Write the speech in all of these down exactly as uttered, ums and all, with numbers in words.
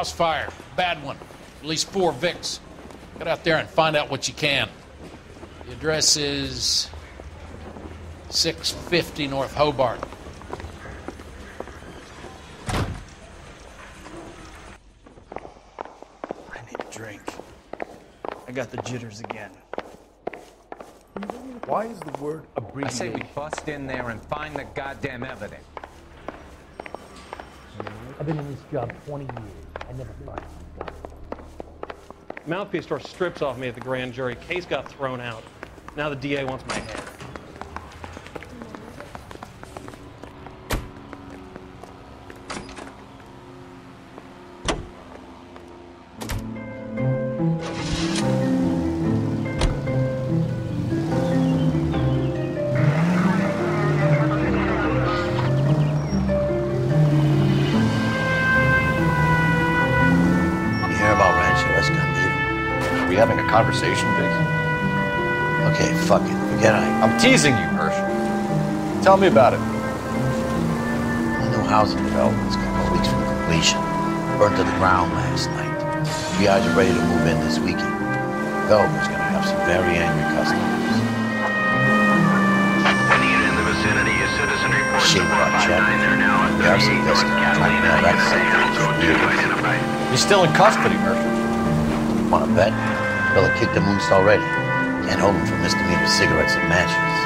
house fire. Bad one. At least four Vicks. Get out there and find out what you can. The address is six fifty North Hobart. I need a drink. I got the jitters again. Why is the word abbreviated? I say we bust in there and find the goddamn evidence. I've been in this job twenty years. I never find it. Mouthpiece tore strips off me at the grand jury. Case got thrown out. Now the D A wants my head. Conversation, Vic? Okay, fuck it. Forget I. I'm teasing you, Herschel. Tell me about it. The new housing development's a couple of weeks from completion. Burnt to the ground last night. You guys are ready to move in this weekend. Development's gonna have some very angry customers. Anyone in the vicinity is citizen report. Shit, about Chapman. We have some biscuit. Talking about that stuff. You're still in custody, Herschel. Wanna bet? Bella kicked him loose already. Can't hold him for misdemeanor cigarettes and matches.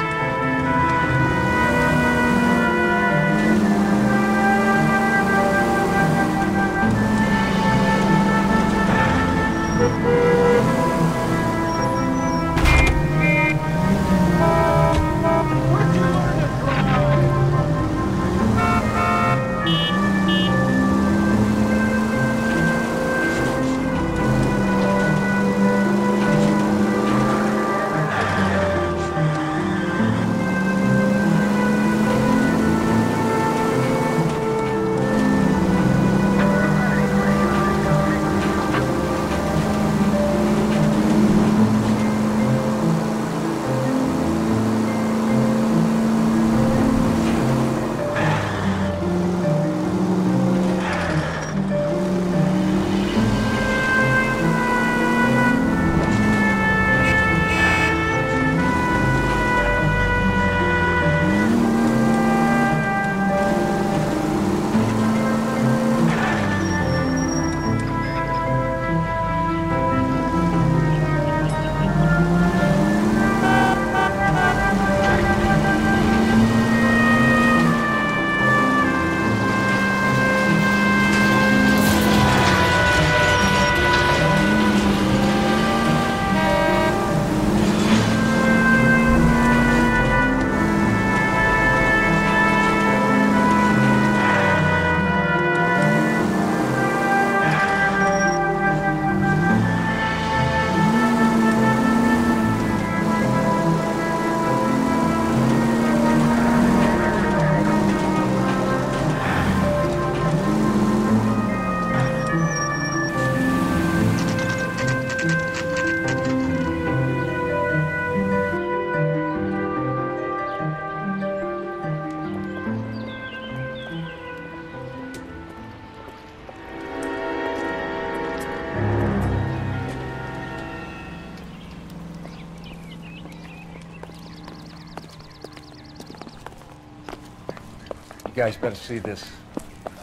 You guys better see this.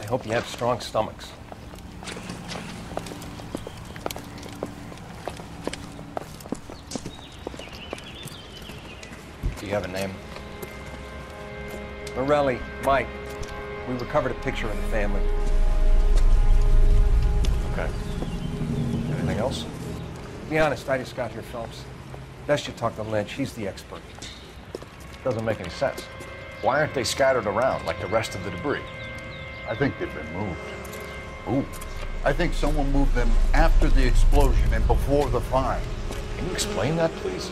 I hope you have strong stomachs. Do you have a name? Morelli, Mike. We recovered a picture of the family. Okay. Anything else? Be honest, I just got here, Phelps. Best you talk to Lynch. He's the expert. Doesn't make any sense. Why aren't they scattered around like the rest of the debris? I think they've been moved. Ooh. I think someone moved them after the explosion and before the fire. Can you explain that, please?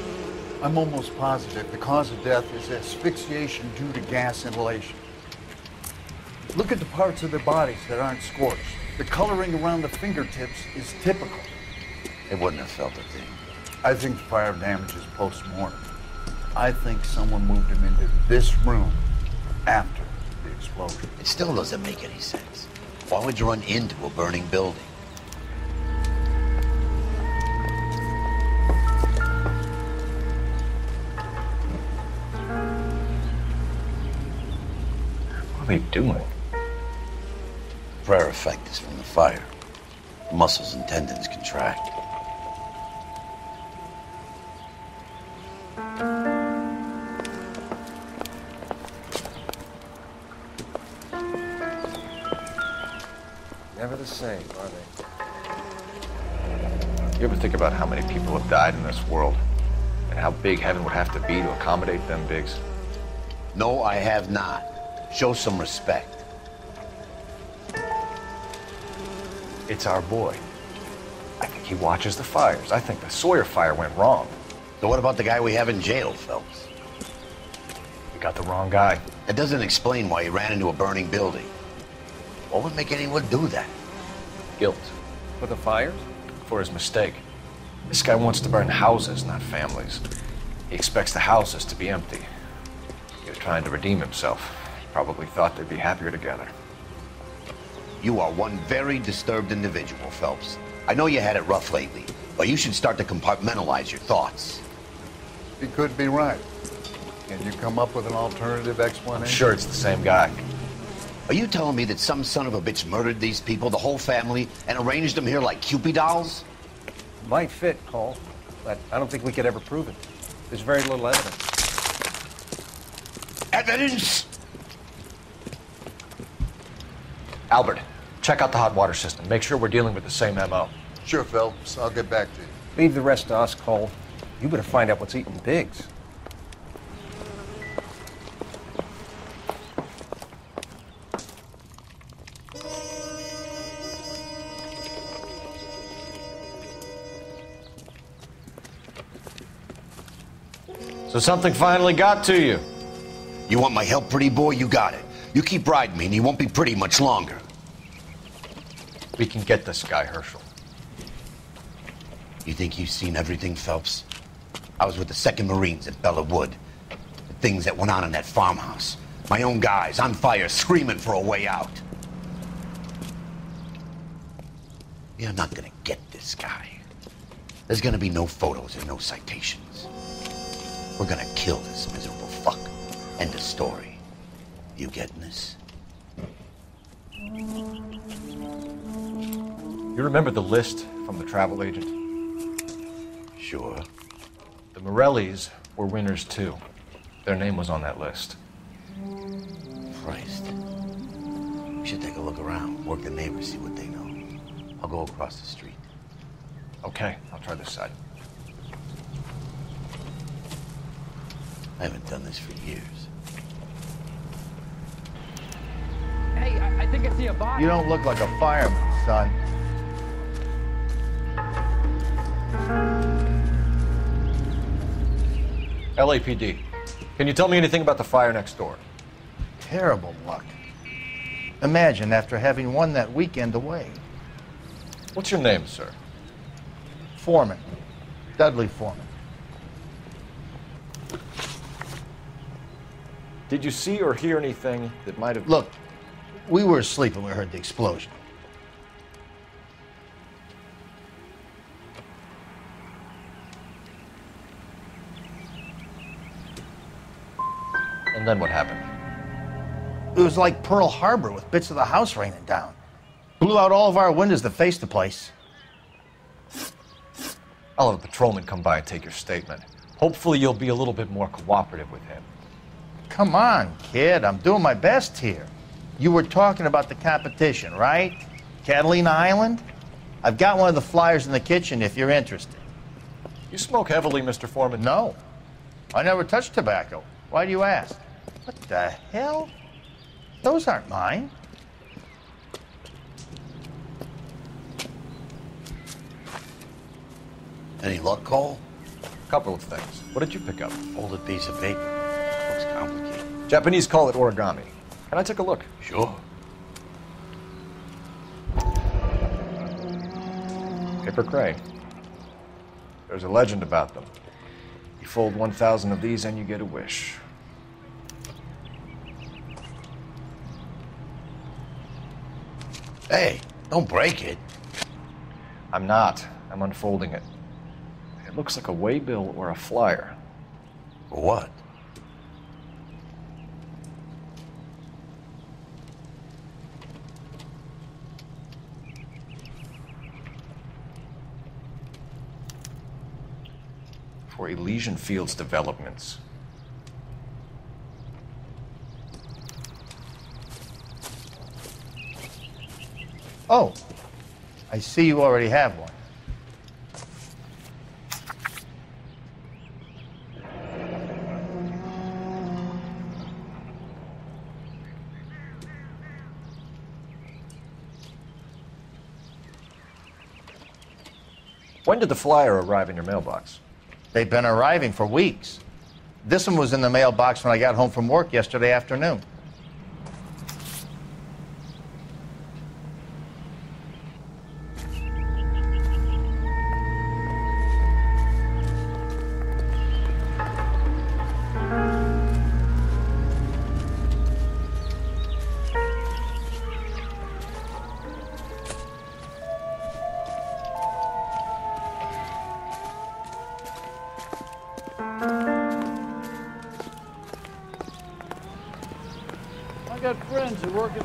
I'm almost positive the cause of death is asphyxiation due to gas inhalation. Look at the parts of their bodies that aren't scorched. The coloring around the fingertips is typical. They wouldn't have felt a thing. I think the fire damage is post-mortem. I think someone moved him into this room after the explosion. It still doesn't make any sense. Why would you run into a burning building? we doing? Prayer effect is from the fire. Muscles and tendons contract. Never the same, are they? You ever think about how many people have died in this world and how big heaven would have to be to accommodate them bigs? No, I have not. Show some respect. It's our boy. I think he watches the fires. I think the Sawyer fire went wrong. So what about the guy we have in jail, Phelps? We got the wrong guy. That doesn't explain why he ran into a burning building. What would make anyone do that? Guilt. For the fires? For his mistake. This guy wants to burn houses, not families. He expects the houses to be empty. He was trying to redeem himself. He probably thought they'd be happier together. You are one very disturbed individual, Phelps. I know you had it rough lately, but you should start to compartmentalize your thoughts. You could be right. Can you come up with an alternative explanation? I'm sure it's the same guy. Are you telling me that some son of a bitch murdered these people, the whole family, and arranged them here like Cupid dolls? Might fit, Cole, but I don't think we could ever prove it. There's very little evidence. Evidence? Albert, check out the hot water system. Make sure we're dealing with the same M O. Sure, Phelps. I'll get back to you. Leave the rest to us, Cole. You better find out what's eating pigs. So something finally got to you. You want my help, pretty boy? You got it. You keep riding me, and you won't be pretty much longer. We can get this guy, Herschel. You think you've seen everything, Phelps? I was with the second Marines at Bella Wood. The things that went on in that farmhouse. My own guys on fire, screaming for a way out. You're not gonna get this guy. There's gonna be no photos and no citations. We're gonna kill this miserable fuck. End of story. You getting this? You remember the list from the travel agent? Sure. The Morellis were winners, too. Their name was on that list. Christ. We should take a look around, work the neighbors, see what they know. I'll go across the street. Okay, I'll try this side. I haven't done this for years. Hey, I, I think I see a body. You don't look like a fireman, son. L A P D, can you tell me anything about the fire next door? Terrible luck. Imagine after having won that weekend away. What's your name, sir? Foreman. Dudley Foreman. Did you see or hear anything that might have... Look. We were asleep when we heard the explosion. And then what happened? It was like Pearl Harbor with bits of the house raining down. Blew out all of our windows that faced the place. I'll have the patrolman come by and take your statement. Hopefully you'll be a little bit more cooperative with him. Come on, kid. I'm doing my best here. You were talking about the competition, right? Catalina Island? I've got one of the flyers in the kitchen if you're interested. You smoke heavily, Mister Foreman. No. I never touch tobacco. Why do you ask? What the hell? Those aren't mine. Any luck, Cole? A couple of things. What did you pick up? Folded piece of paper. Looks complicated. Japanese call it origami. Can I take a look? Sure. Paper crane. There's a legend about them. You fold one thousand of these and you get a wish. Hey, don't break it. I'm not. I'm unfolding it. It looks like a waybill or a flyer. For what? for Elysian Fields Developments. Oh, I see you already have one. When did the flyer arrive in your mailbox? They've been arriving for weeks. This one was in the mailbox when I got home from work yesterday afternoon.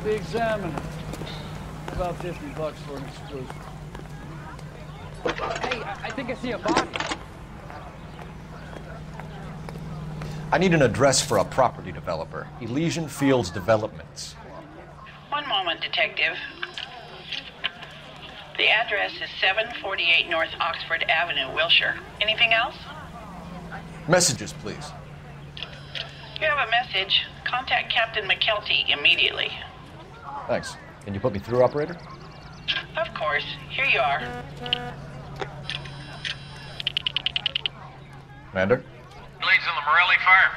Examiner. About fifty bucks for an exclusive. Hey, I, I think I see a body. I need an address for a property developer. Elysian Fields Developments. One moment, Detective. The address is seven forty-eight North Oxford Avenue, Wilshire. Anything else? Messages, please. You have a message. Contact Captain McKelty immediately. Thanks. Can you put me through, operator? Of course. Here you are. Commander? Leads on the Morelli farm.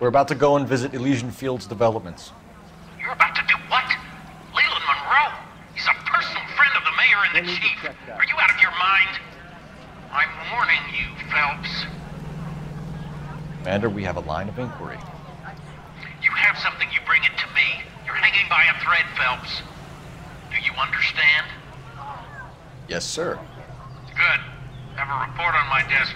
We're about to go and visit Elysian Fields Developments. You're about to do what? Leland Monroe? He's a personal friend of the mayor and the chief. Are you out of your mind? I'm warning you, Phelps. Commander, we have a line of inquiry. You have something, you bring it to me. You're hanging by a thread, Phelps. Do you understand? Yes, sir. Good. Have a report on my desk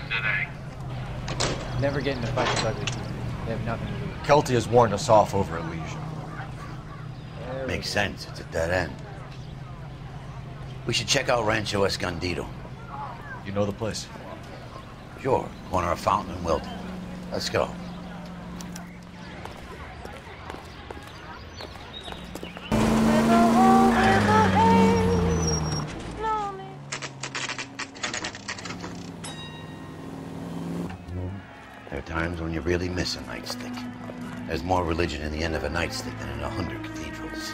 today. Never get into fights with ugly people. They have nothing to do with it. Kelty has warned us off over Elysian. Makes sense. It's at that end. We should check out Rancho Escondido. You know the place? Sure. Corner of Fountain and Wilton. Let's go. Really miss a nightstick. There's more religion in the end of a nightstick than in a hundred cathedrals.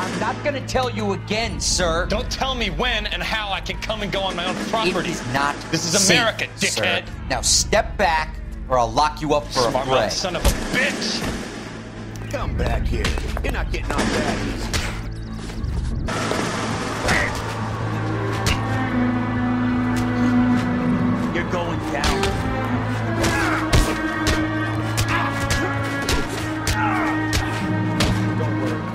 I'm not gonna tell you again, sir. Don't tell me when and how I can come and go on my own property. It is not This is safe, America, dickhead. Sir. Now step back or I'll lock you up for Smart a break. Son of a bitch! Come back here. You're not getting off that easy. Going down. Don't worry.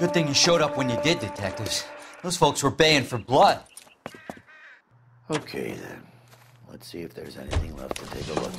Good thing you showed up when you did, detectives. Those folks were baying for blood. Okay, then. Let's see if there's anything left to take a look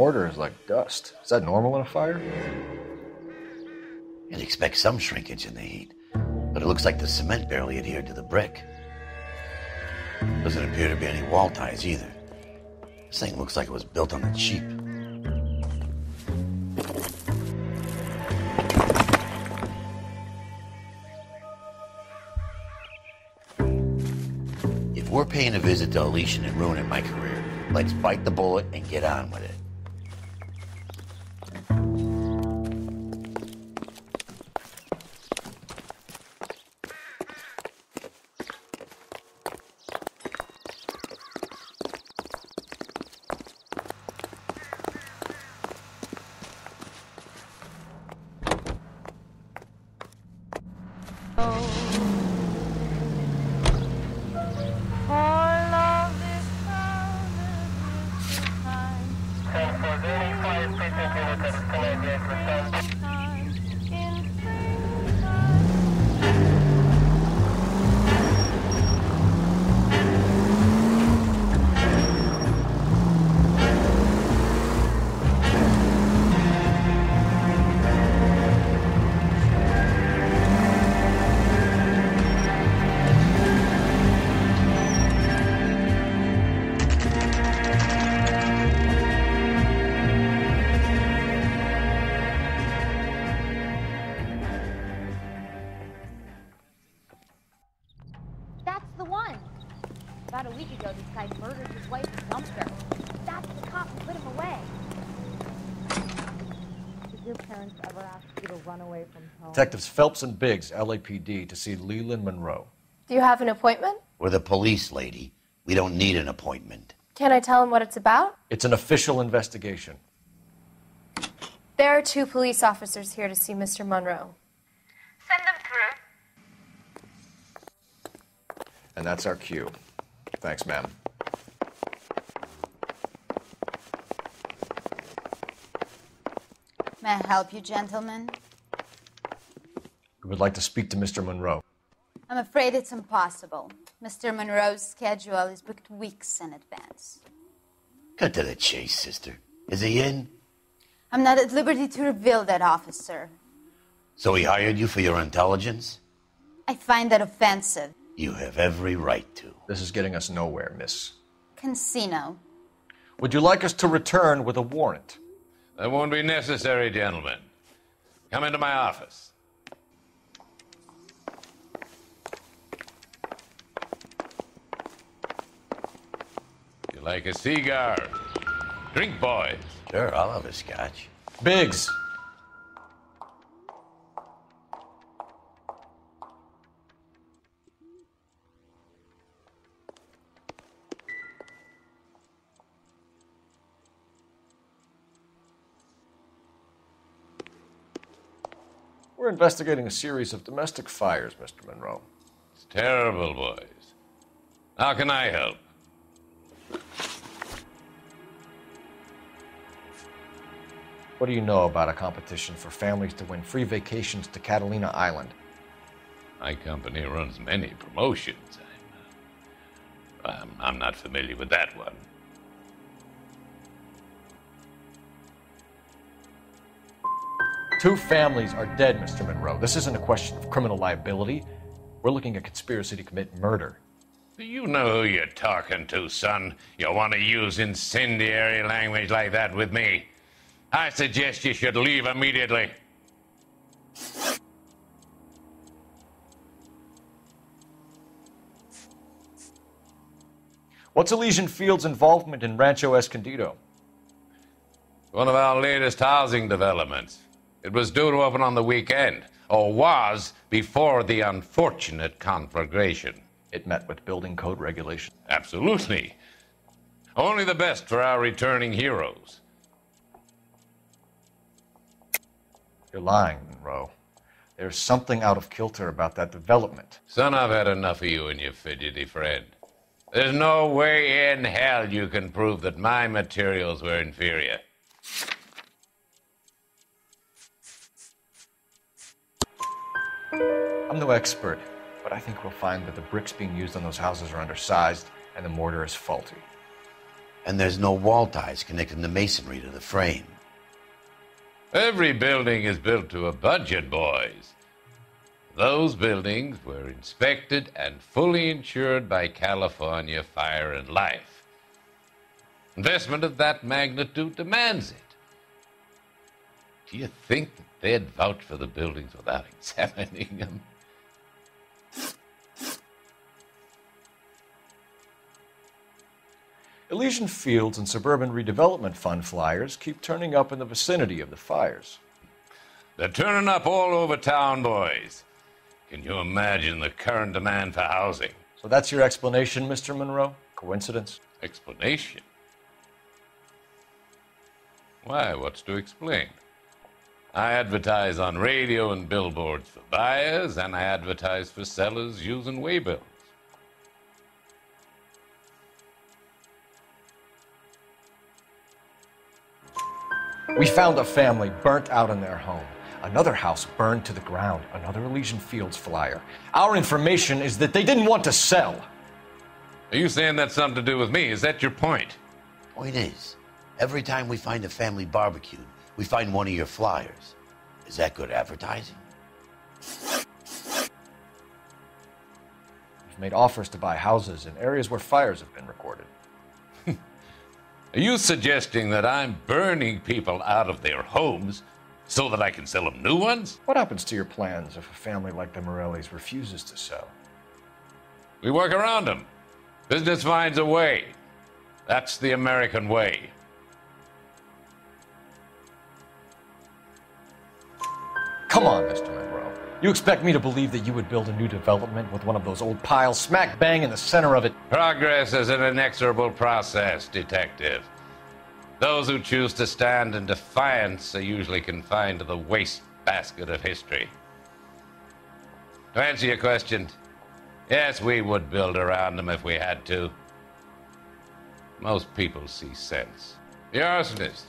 mortar is like dust. Is that normal in a fire? You'd expect some shrinkage in the heat, but it looks like the cement barely adhered to the brick. Doesn't appear to be any wall ties either. This thing looks like it was built on the cheap. If we're paying a visit to Elysian and ruining my career, let's bite the bullet and get on with it. Detectives Phelps and Biggs, L A P D, to see Leland Monroe. Do you have an appointment? We're the police, lady. We don't need an appointment. Can I tell him what it's about? It's an official investigation. There are two police officers here to see Mister Monroe. Send them through. And that's our cue. Thanks, ma'am. May I help you, gentlemen? We would like to speak to Mister Monroe. I'm afraid it's impossible. Mister Monroe's schedule is booked weeks in advance. Cut to the chase, sister. Is he in? I'm not at liberty to reveal that, officer. So he hired you for your intelligence? I find that offensive. You have every right to. This is getting us nowhere, miss. Cansino. Would you like us to return with a warrant? That won't be necessary, gentlemen. Come into my office. Like a cigar. Drink, boys. Sure, I'll have a scotch. Biggs! We're investigating a series of domestic fires, Mister Monroe. It's terrible, boys. How can I help? What do you know about a competition for families to win free vacations to Catalina Island? My company runs many promotions. I'm, I'm, I'm not familiar with that one. Two families are dead, Mister Monroe. This isn't a question of criminal liability. We're looking at conspiracy to commit murder. Do you know who you're talking to, son? You want to use incendiary language like that with me? I suggest you should leave immediately. What's Elysian Fields' involvement in Rancho Escondido? One of our latest housing developments. It was due to open on the weekend, or was before the unfortunate conflagration. It met with building code regulations. Absolutely. Only the best for our returning heroes. You're lying, Monroe. There's something out of kilter about that development. Son, I've had enough of you and your fidgety friend. There's no way in hell you can prove that my materials were inferior. I'm no expert, but I think we'll find that the bricks being used on those houses are undersized and the mortar is faulty. and there's no wall ties connecting the masonry to the frame. Every building is built to a budget, boys. Those buildings were inspected and fully insured by California Fire and Life. Investment of that magnitude demands it. Do you think that they'd vouch for the buildings without examining them? Elysian Fields and Suburban Redevelopment Fund flyers keep turning up in the vicinity of the fires. They're turning up all over town, boys. Can you imagine the current demand for housing? So that's your explanation, Mister Monroe? Coincidence? Explanation? Why, what's to explain? I advertise on radio and billboards for buyers, and I advertise for sellers using waybills. We found a family burnt out in their home. Another house burned to the ground. Another Elysian Fields flyer. Our information is that they didn't want to sell. Are you saying that's something to do with me? Is that your point? Point is, every time we find a family barbecued, we find one of your flyers. Is that good advertising? We've made offers to buy houses in areas where fires have been recorded. Are you suggesting that I'm burning people out of their homes so that I can sell them new ones? What happens to your plans if a family like the Morellis refuses to sell? We work around them. Business finds a way. That's the American way. Come on, Mister Monroe. You expect me to believe that you would build a new development with one of those old piles smack bang in the center of it? Progress is an inexorable process, Detective. Those who choose to stand in defiance are usually confined to the wastebasket of history. To answer your question, yes, we would build around them if we had to. Most people see sense. The arsonists,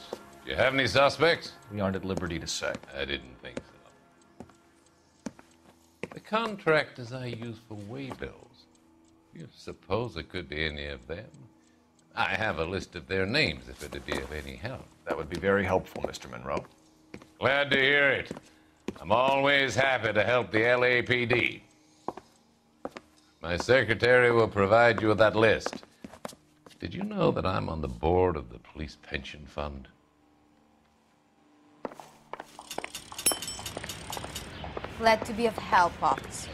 do you have any suspects? We aren't at liberty to say. I didn't think so. The contractors I use for waybills, you suppose it could be any of them? I have a list of their names if it'd be of any help. That would be very helpful, Mister Monroe. Glad to hear it. I'm always happy to help the L A P D. My secretary will provide you with that list. Did you know that I'm on the board of the Police Pension Fund? Glad to be of help, officers.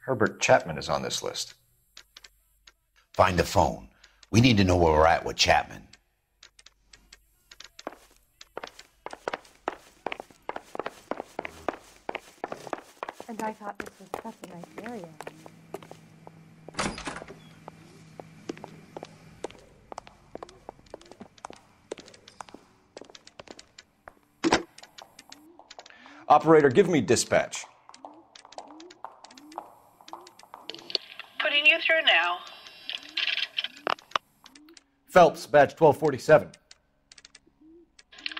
Herbert Chapman is on this list. Find the phone. We need to know where we're at with Chapman. And I thought this was such a nice area. Operator, give me dispatch. Putting you through now. Phelps, badge twelve forty-seven.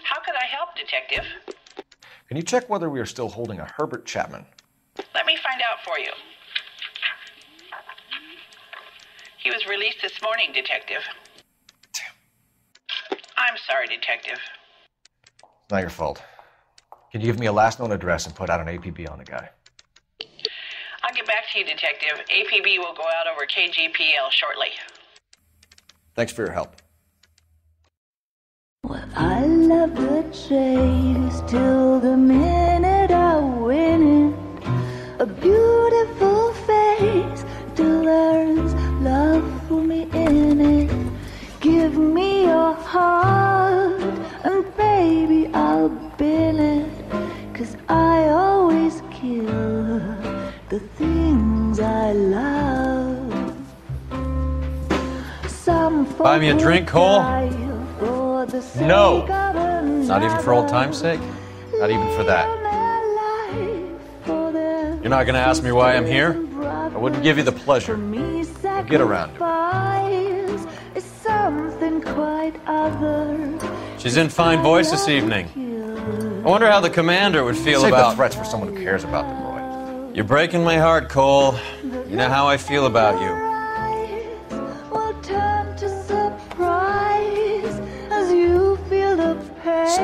How could I help, Detective? Can you check whether we are still holding a Herbert Chapman? Let me find out for you. He was released this morning, Detective. Damn. I'm sorry, Detective. It's not your fault. Can you give me a last known address and put out an A P B on the guy? I'll get back to you, Detective. A P B will go out over K G P L shortly. Thanks for your help. Well, I love the chase till the minute I win it. A beautiful face till there's love for me in it. Give me your heart and baby I'll bill it. 'Cause I always kill the things I love. Some buy me a drink, Cole? No. Not even for old time's sake. Not even for that. You're not going to ask me why I'm here? I wouldn't give you the pleasure. You'll get around to it. Life is something quite other. She's in fine voice this evening. I wonder how the commander would feel about... Save the threats for someone who cares about them, Roy. You're breaking my heart, Cole. You know how I feel about you.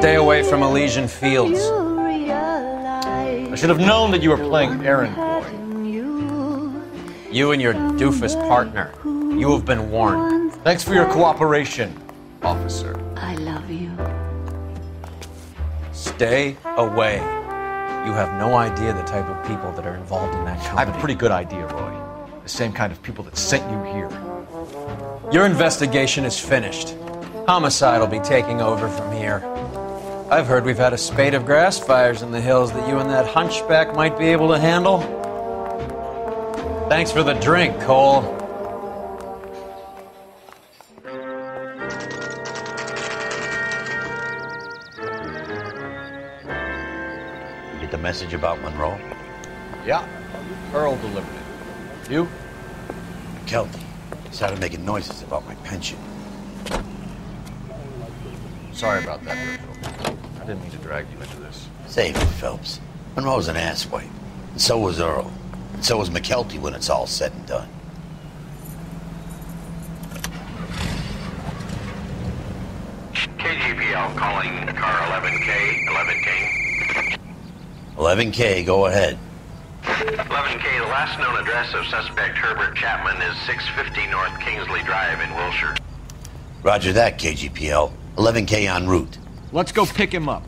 Stay away from Elysian Fields. I should have known that you were playing errand boy. You and your doofus partner. You have been warned. Thanks for your cooperation, officer. I love you. Stay away. You have no idea the type of people that are involved in that company. I have a pretty good idea, Roy. The same kind of people that sent you here. Your investigation is finished. Homicide will be taking over from here. I've heard we've had a spate of grass fires in the hills that you and that hunchback might be able to handle. Thanks for the drink, Cole. You get the message about Monroe? Yeah, Earl delivered it. You? McKelty started making noises about my pension. Sorry about that, Virgil. I didn't mean to drag you into this. Save it, Phelps. Monroe's an asswipe. And so was Earl. And so was McKelty when it's all said and done. K G P L calling car eleven K, eleven K. eleven K, go ahead. eleven K, the last known address of suspect Herbert Chapman is six fifty North Kingsley Drive in Wilshire. Roger that, K G P L. eleven K en route. Let's go pick him up.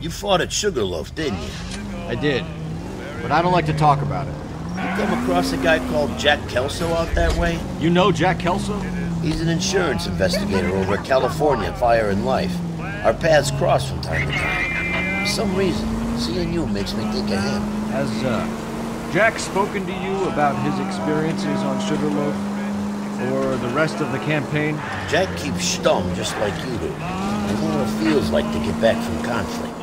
You fought at Sugarloaf, didn't you? I did, but I don't like to talk about it. You come across a guy called Jack Kelso out that way? You know Jack Kelso? He's an insurance investigator over at California Fire and Life. Our paths cross from time to time. For some reason, seeing you makes me think of him. Has uh, Jack spoken to you about his experiences on Sugarloaf? Or the rest of the campaign? Jack keeps stum just like you do. I know what it feels like to get back from conflict.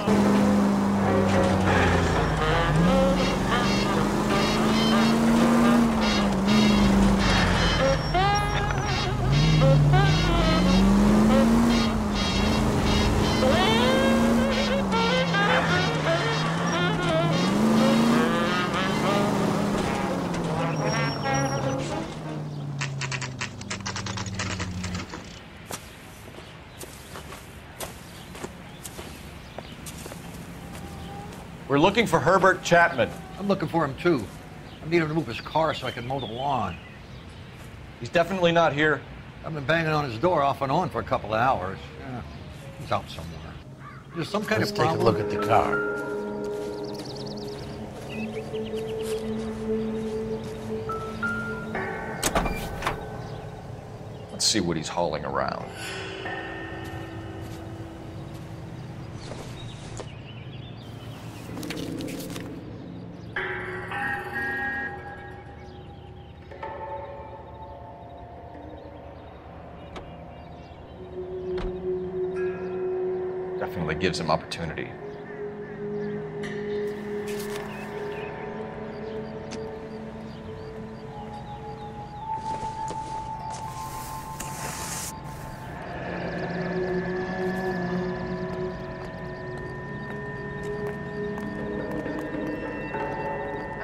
We're looking for Herbert Chapman. I'm looking for him, too. I need him to move his car so I can mow the lawn. He's definitely not here. I've been banging on his door off and on for a couple of hours. Yeah. He's out somewhere. There's some kind of problem. Let's take a look at the car. Let's see what he's hauling around. Definitely gives him opportunity. I'm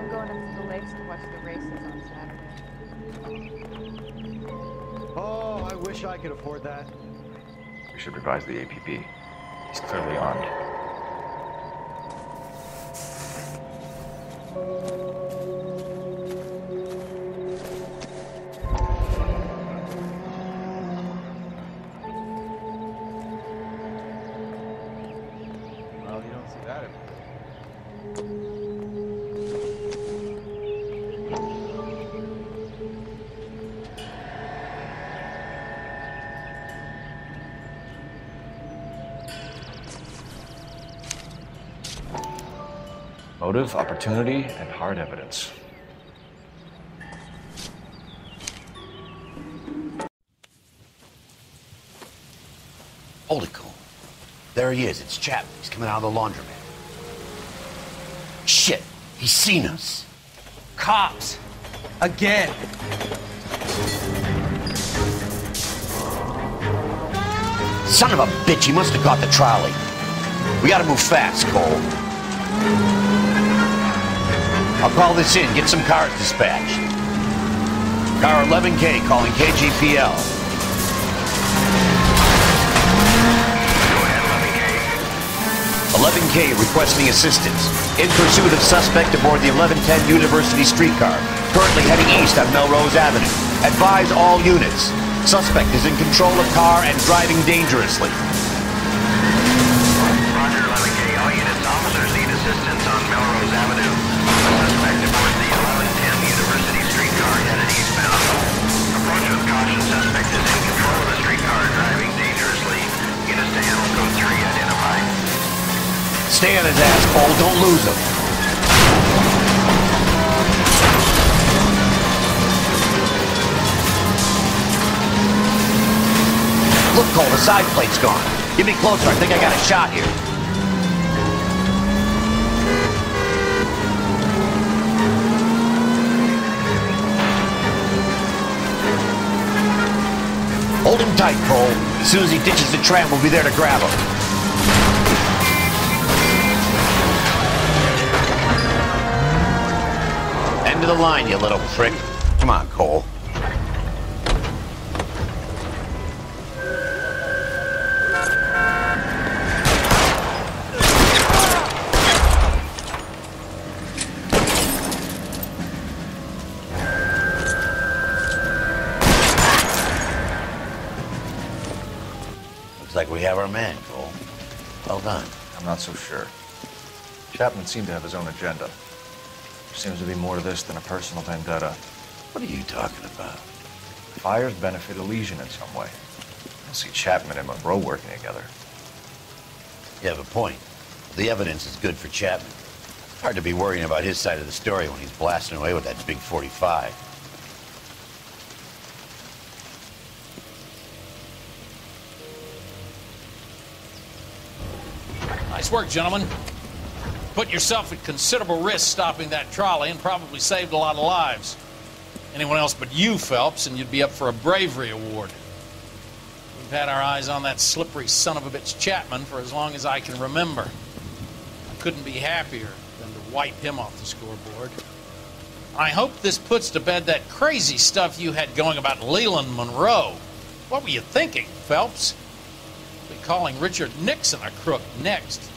going up to the lakes to watch the races on Saturday. Oh, I wish I could afford that. We should revise the A P B. He's clearly armed. Well, you don't see that anymore. Motive, opportunity, and hard evidence. Hold it, Cole. There he is. It's Chapman. He's coming out of the laundromat. Shit! He's seen us. Cops! Again! Son of a bitch, he must have caught the trolley. We gotta move fast, Cole. I'll call this in, get some cars dispatched. Car eleven K calling K G P L. eleven K requesting assistance. In pursuit of suspect aboard the eleven ten University streetcar. Currently heading east on Melrose Avenue. Advise all units. Suspect is in control of car and driving dangerously. Roger, eleven K. All units, officers need assistance on Melrose Avenue. Suspect aboard the eleven ten University streetcar headed eastbound. Approach with caution. Suspect is in control of the streetcar driving dangerously. Unit to handle code three identified. Stay on his ass, Cole. Don't lose him. Look, Cole, the side plate's gone. Get me closer. I think I got a shot here. Hold him tight, Cole. As soon as he ditches the tram, we'll be there to grab him. To the line, you little prick. Come on, Cole. Looks like we have our man, Cole. Well done. I'm not so sure. Chapman seemed to have his own agenda. Seems to be more to this than a personal vendetta. What are you talking about? Fires benefit Elysian in some way. I see Chapman and Monroe working together. You have a point. The evidence is good for Chapman. Hard to be worrying about his side of the story when he's blasting away with that big forty-five. Nice work, gentlemen. Put yourself at considerable risk stopping that trolley and probably saved a lot of lives. Anyone else but you, Phelps, and you'd be up for a bravery award. We've had our eyes on that slippery son of a bitch Chapman for as long as I can remember. I couldn't be happier than to wipe him off the scoreboard. I hope this puts to bed that crazy stuff you had going about Leland Monroe. What were you thinking, Phelps? Be calling Richard Nixon a crook next.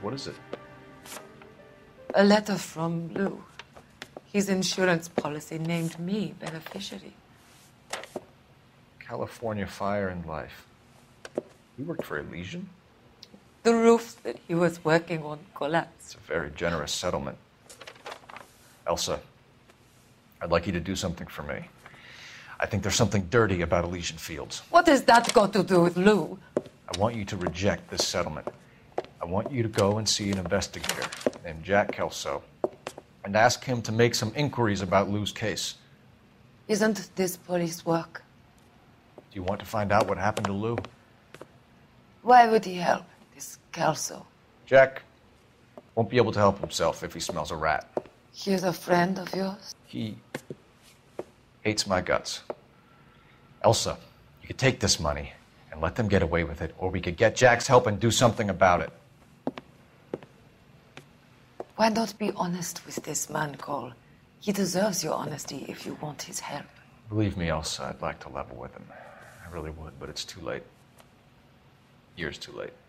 What is it? A letter from Lou. His insurance policy named me beneficiary. California Fire and Life. You worked for Elysian? The roof that he was working on collapsed. It's a very generous settlement. Elsa, I'd like you to do something for me. I think there's something dirty about Elysian Fields. What has that got to do with Lou? I want you to reject this settlement. I want you to go and see an investigator named Jack Kelso and ask him to make some inquiries about Lou's case. Isn't this police work? Do you want to find out what happened to Lou? Why would he help, this Kelso? Jack won't be able to help himself if he smells a rat. He's a friend of yours? He hates my guts. Elsa, you could take this money and let them get away with it, or we could get Jack's help and do something about it. Why not be honest with this man, Cole? He deserves your honesty if you want his help. Believe me, Elsa, I'd like to level with him. I really would, but it's too late. Years too late.